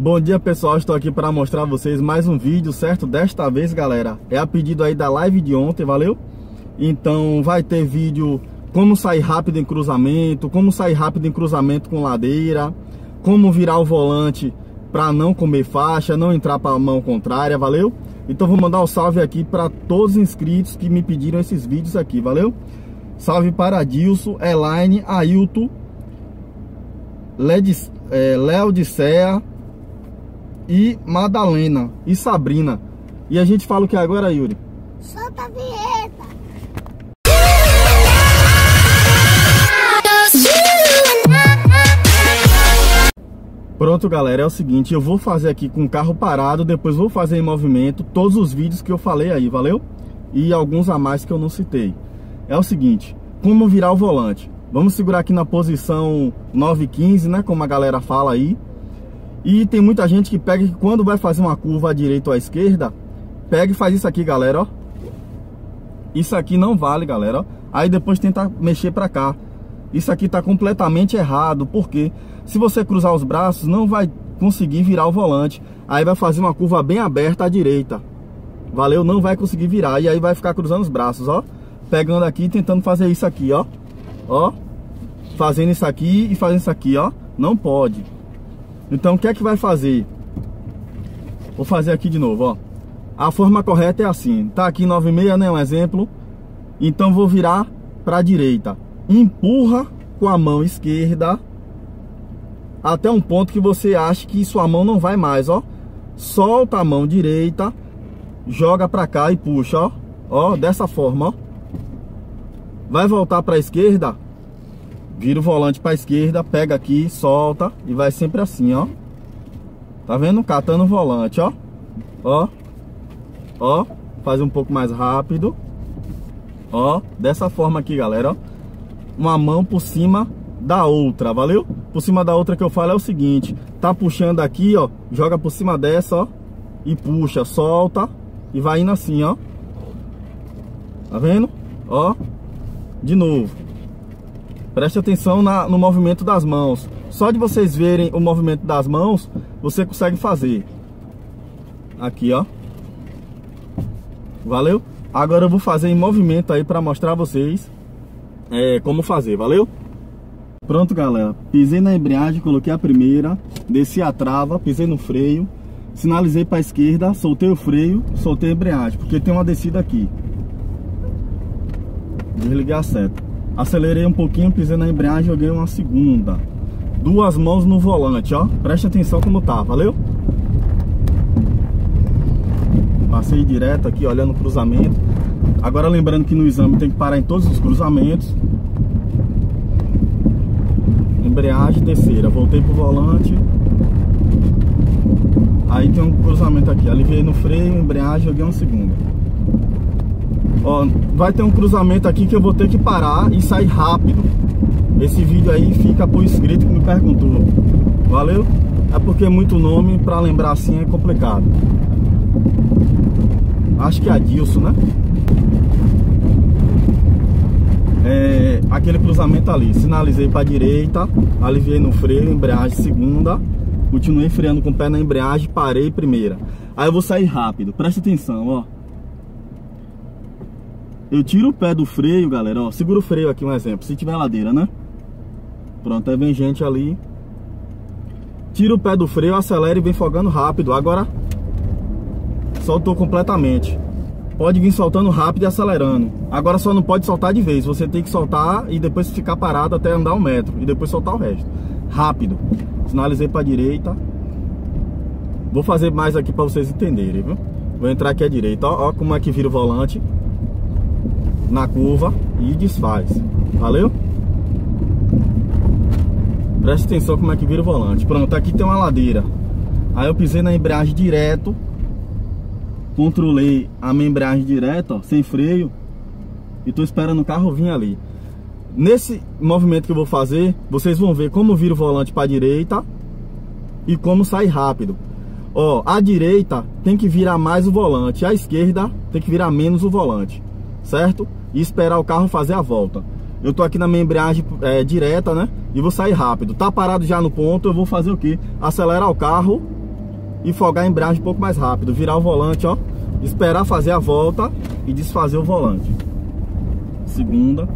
Bom dia pessoal, estou aqui para mostrar a vocês mais um vídeo, certo? Desta vez galera, é a pedido aí da live de ontem, valeu? Então vai ter vídeo como sair rápido em cruzamento, como sair rápido em cruzamento com ladeira, como virar o volante para não comer faixa, não entrar para a mão contrária, valeu? Então vou mandar um salve aqui para todos os inscritos que me pediram esses vídeos aqui, valeu? Salve para Dilso, Elayne, Ailton, Léo de Serra e Madalena e Sabrina. E a gente fala o que agora, Yuri? Solta a vinheta! Pronto galera, é o seguinte, eu vou fazer aqui com o carro parado, depois vou fazer em movimento todos os vídeos que eu falei aí, valeu? E alguns a mais que eu não citei. É o seguinte, como virar o volante. Vamos segurar aqui na posição 9,15, né, como a galera fala aí. E tem muita gente que pega, que quando vai fazer uma curva à direita ou à esquerda, pega e faz isso aqui, galera, ó. Isso aqui não vale, galera, ó. Aí depois tenta mexer pra cá. Isso aqui tá completamente errado, porque se você cruzar os braços, não vai conseguir virar o volante. Aí vai fazer uma curva bem aberta à direita. Valeu? Não vai conseguir virar. E aí vai ficar cruzando os braços, ó. Pegando aqui e tentando fazer isso aqui, ó. Ó. Fazendo isso aqui e fazendo isso aqui, ó. Não pode. Então o que é que vai fazer? Vou fazer aqui de novo, ó. A forma correta é assim. Tá aqui 9,6, né? Um exemplo. Então vou virar pra direita. Empurra com a mão esquerda até um ponto que você acha que sua mão não vai mais, ó. Solta a mão direita, joga pra cá e puxa, ó. Ó, dessa forma, ó. Vai voltar pra esquerda. Vira o volante para a esquerda, pega aqui, solta e vai sempre assim, ó. Tá vendo? Catando o volante, ó. Ó. Ó. Faz um pouco mais rápido. Ó. Dessa forma aqui, galera, ó. Uma mão por cima da outra, valeu? Por cima da outra que eu falo é o seguinte. Tá puxando aqui, ó. Joga por cima dessa, ó. E puxa, solta. E vai indo assim, ó. Tá vendo? Ó. De novo. Preste atenção no movimento das mãos. Só de vocês verem o movimento das mãos, você consegue fazer. Aqui, ó. Valeu? Agora eu vou fazer em movimento aí para mostrar a vocês como fazer, valeu? Pronto, galera. Pisei na embreagem, coloquei a primeira, desci a trava, pisei no freio, sinalizei para a esquerda, soltei o freio, soltei a embreagem, porque tem uma descida aqui. Desliguei a seta. Acelerei um pouquinho, pisei na embreagem, joguei uma segunda. Duas mãos no volante, ó. Preste atenção como tá, valeu? Passei direto aqui, olhando o cruzamento. Agora lembrando que no exame tem que parar em todos os cruzamentos. Embreagem, terceira. Voltei pro volante. Aí tem um cruzamento aqui. Aliviei no freio, embreagem, joguei uma segunda. Ó, vai ter um cruzamento aqui que eu vou ter que parar e sair rápido. Esse vídeo aí fica pro inscrito que me perguntou. Valeu? É porque é muito nome, pra lembrar assim é complicado. Acho que é Adilson, né? É, aquele cruzamento ali. Sinalizei pra direita, aliviei no freio, embreagem segunda. Continuei freando com o pé na embreagem, parei primeira. Aí eu vou sair rápido, presta atenção, ó. Eu tiro o pé do freio, galera, ó. Segura o freio aqui, um exemplo, se tiver ladeira, né? Pronto, aí vem gente ali. Tira o pé do freio, acelera e vem folgando rápido. Agora, soltou completamente. Pode vir soltando rápido e acelerando. Agora só não pode soltar de vez. Você tem que soltar e depois ficar parado até andar 1 metro. E depois soltar o resto. Rápido. Sinalizei pra direita. Vou fazer mais aqui pra vocês entenderem, viu? Vou entrar aqui à direita, ó, ó como é que vira o volante na curva e desfaz. Valeu? Presta atenção como é que vira o volante. Pronto, aqui tem uma ladeira. Aí eu pisei na embreagem direto, controlei a minha embreagem direta, ó, sem freio, e tô esperando o carro vir ali. Nesse movimento que eu vou fazer, vocês vão ver como vira o volante para a direita e como sai rápido. Ó, a direita tem que virar mais o volante, a esquerda tem que virar menos o volante, certo? E esperar o carro fazer a volta. Eu tô aqui na minha embreagem direta, né? E vou sair rápido. Tá parado já no ponto, eu vou fazer o quê? Acelerar o carro e folgar a embreagem um pouco mais rápido, virar o volante, ó, esperar fazer a volta e desfazer o volante. Segunda.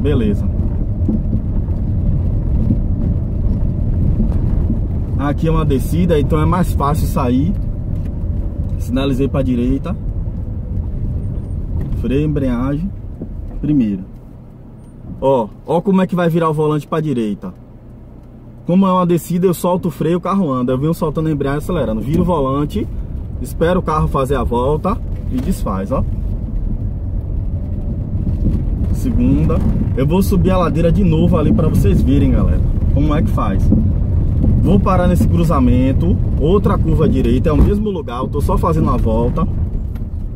Beleza. Aqui é uma descida, então é mais fácil sair. Sinalizei para a direita. Freio, embreagem. Primeira. Ó, ó como é que vai virar o volante para a direita. Como é uma descida, eu solto o freio, o carro anda. Eu venho soltando a embreagem, acelerando. Viro o volante, espero o carro fazer a volta e desfaz, ó. Segunda. Eu vou subir a ladeira de novo ali para vocês verem, galera, como é que faz. Vou parar nesse cruzamento, outra curva à direita, é o mesmo lugar, eu tô só fazendo uma volta.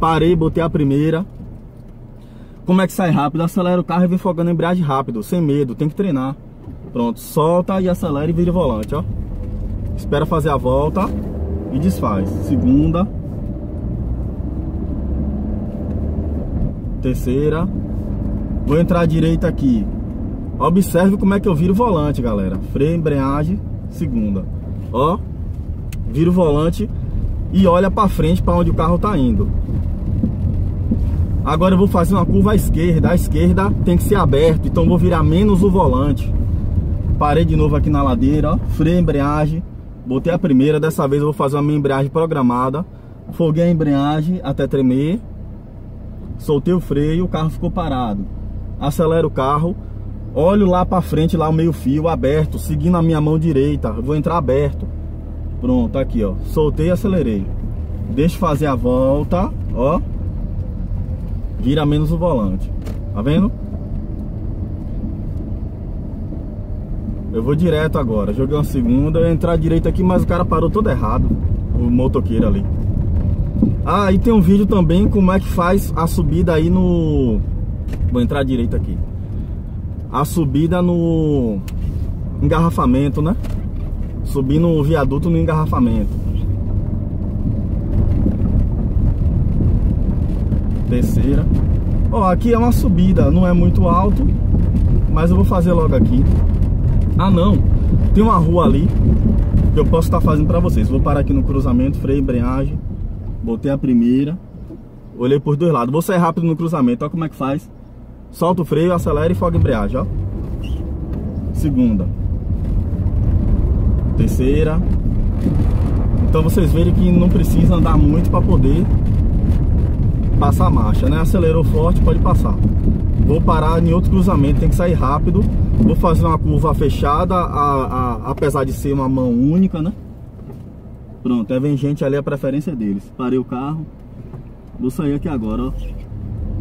Parei, botei a primeira. Como é que sai rápido? Acelera o carro e vem folgando a embreagem rápido, sem medo, tem que treinar. Pronto, solta e acelera e vira o volante, ó. Espera fazer a volta e desfaz. Segunda. Terceira. Vou entrar à direita aqui. Observe como é que eu viro o volante, galera. Freio, embreagem. Segunda. Ó, vira o volante e olha pra frente, pra onde o carro tá indo. Agora eu vou fazer uma curva à esquerda. A esquerda tem que ser aberto, então vou virar menos o volante. Parei de novo aqui na ladeira, ó. Freio, embreagem. Botei a primeira. Dessa vez eu vou fazer uma minha embreagem programada. Folguei a embreagem até tremer. Soltei o freio, o carro ficou parado. Acelero o carro. Olho lá pra frente, lá o meio fio aberto, seguindo a minha mão direita. Eu vou entrar aberto. Pronto, aqui ó, soltei e acelerei. Deixa fazer a volta, ó. Vira menos o volante. Tá vendo? Eu vou direto agora. Joguei uma segunda, eu ia entrar direito aqui, mas o cara parou todo errado. O motoqueiro ali. Ah, e tem um vídeo também como é que faz a subida aí no... Vou entrar direito aqui. A subida no engarrafamento, né? Subir no viaduto no engarrafamento. Terceira. Ó, aqui é uma subida, não é muito alto, mas eu vou fazer logo aqui. Ah, não. Tem uma rua ali que eu posso estar fazendo pra vocês. Vou parar aqui no cruzamento, freio, embreagem. Botei a primeira. Olhei por dois lados. Vou sair rápido no cruzamento, ó como é que faz. Solta o freio, acelera e folga a embreagem, ó. Segunda. Terceira. Então vocês verem que não precisa andar muito para poder passar a marcha, né? Acelerou forte, pode passar. Vou parar em outro cruzamento, tem que sair rápido. Vou fazer uma curva fechada, apesar de ser uma mão única, né? Pronto, aí vem gente ali, a preferência deles. Parei o carro. Vou sair aqui agora, ó.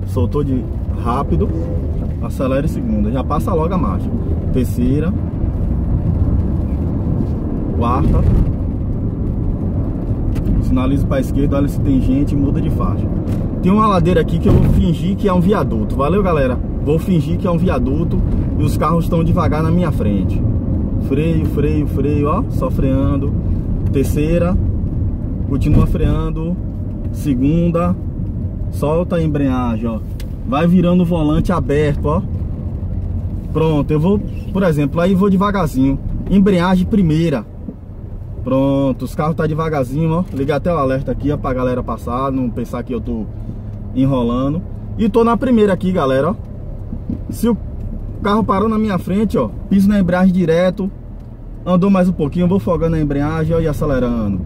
Soltou de rápido, acelera em segunda, já passa logo a marcha. Terceira. Quarta. Sinalizo para a esquerda, olha se tem gente, muda de faixa. Tem uma ladeira aqui que eu vou fingir que é um viaduto. Valeu, galera. Vou fingir que é um viaduto e os carros estão devagar na minha frente. Freio, freio, freio, ó, só freando. Terceira. Continua freando. Segunda. Solta a embreagem, ó. Vai virando o volante aberto, ó. Pronto, eu vou, por exemplo, aí vou devagarzinho. Embreagem primeira. Pronto, os carros tá devagarzinho, ó. Liguei até o alerta aqui, ó, pra galera passar, não pensar que eu tô enrolando. E tô na primeira aqui, galera, ó. Se o carro parou na minha frente, ó, piso na embreagem direto. Andou mais um pouquinho, vou folgando a embreagem, ó, e acelerando.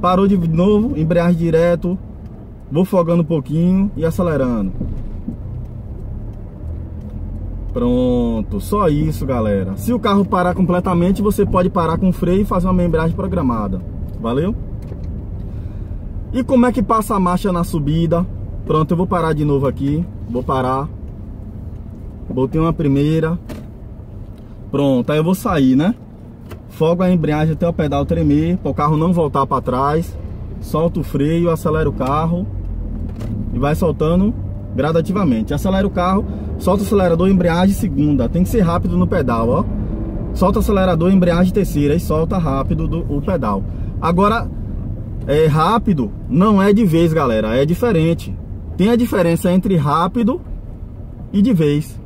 Parou de novo, embreagem direto. Vou folgando um pouquinho e acelerando. Pronto, só isso, galera. Se o carro parar completamente, você pode parar com o freio e fazer uma embreagem programada. Valeu? E como é que passa a marcha na subida? Pronto, eu vou parar de novo aqui. Vou parar. Botei uma primeira. Pronto, aí eu vou sair, né? Folgo a embreagem até o pedal tremer, para o carro não voltar para trás. Solto o freio, acelero o carro. E vai soltando gradativamente. Acelera o carro, solta o acelerador, embreagem segunda. Tem que ser rápido no pedal, ó. Solta o acelerador, embreagem terceira. E solta rápido o pedal. Agora, é rápido. Não é de vez, galera, é diferente. Tem a diferença entre rápido e de vez.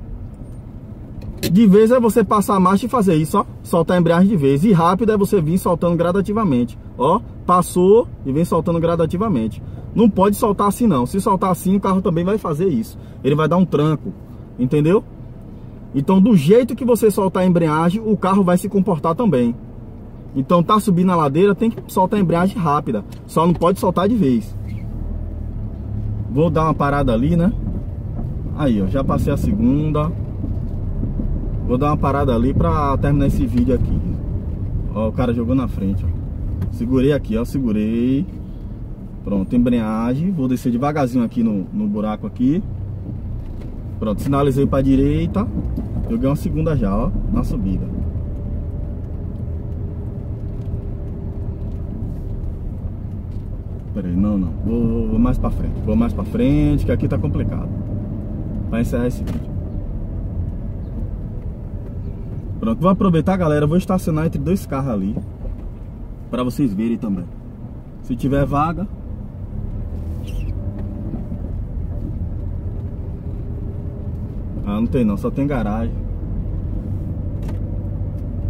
De vez é você passar a marcha e fazer isso, ó. Soltar a embreagem de vez. E rápido é você vir soltando gradativamente. Ó, passou e vem soltando gradativamente. Não pode soltar assim não. Se soltar assim, o carro também vai fazer isso. Ele vai dar um tranco, entendeu? Então, do jeito que você soltar a embreagem, o carro vai se comportar também. Então, tá subindo a ladeira, tem que soltar a embreagem rápida. Só não pode soltar de vez. Vou dar uma parada ali, né? Aí, ó, já passei a segunda. Vou dar uma parada ali pra terminar esse vídeo aqui. Ó, o cara jogou na frente, ó. Segurei aqui, ó, segurei. Pronto, embreagem. Vou descer devagarzinho aqui no buraco aqui. Pronto, sinalizei pra direita. Joguei uma segunda já, ó, na subida. Pera aí, não, não. Vou mais pra frente. Vou mais pra frente, que aqui tá complicado. Pra encerrar esse vídeo. Pronto, vou aproveitar, galera, vou estacionar entre dois carros ali pra vocês verem também. Se tiver vaga. Ah, não tem não, só tem garagem.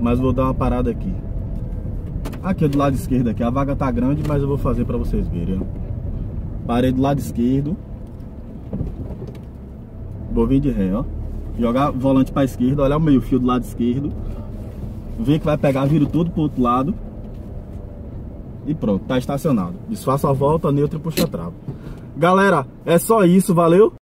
Mas vou dar uma parada aqui. Aqui do lado esquerdo aqui, a vaga tá grande, mas eu vou fazer pra vocês verem, ó. Parei do lado esquerdo. Vou vir de ré, ó. Jogar o volante para a esquerda, olhar o meio fio do lado esquerdo. Vem que vai pegar, viro todo pro outro lado. E pronto, tá estacionado. Desfaço a volta, neutro e puxa a trava. Galera, é só isso, valeu?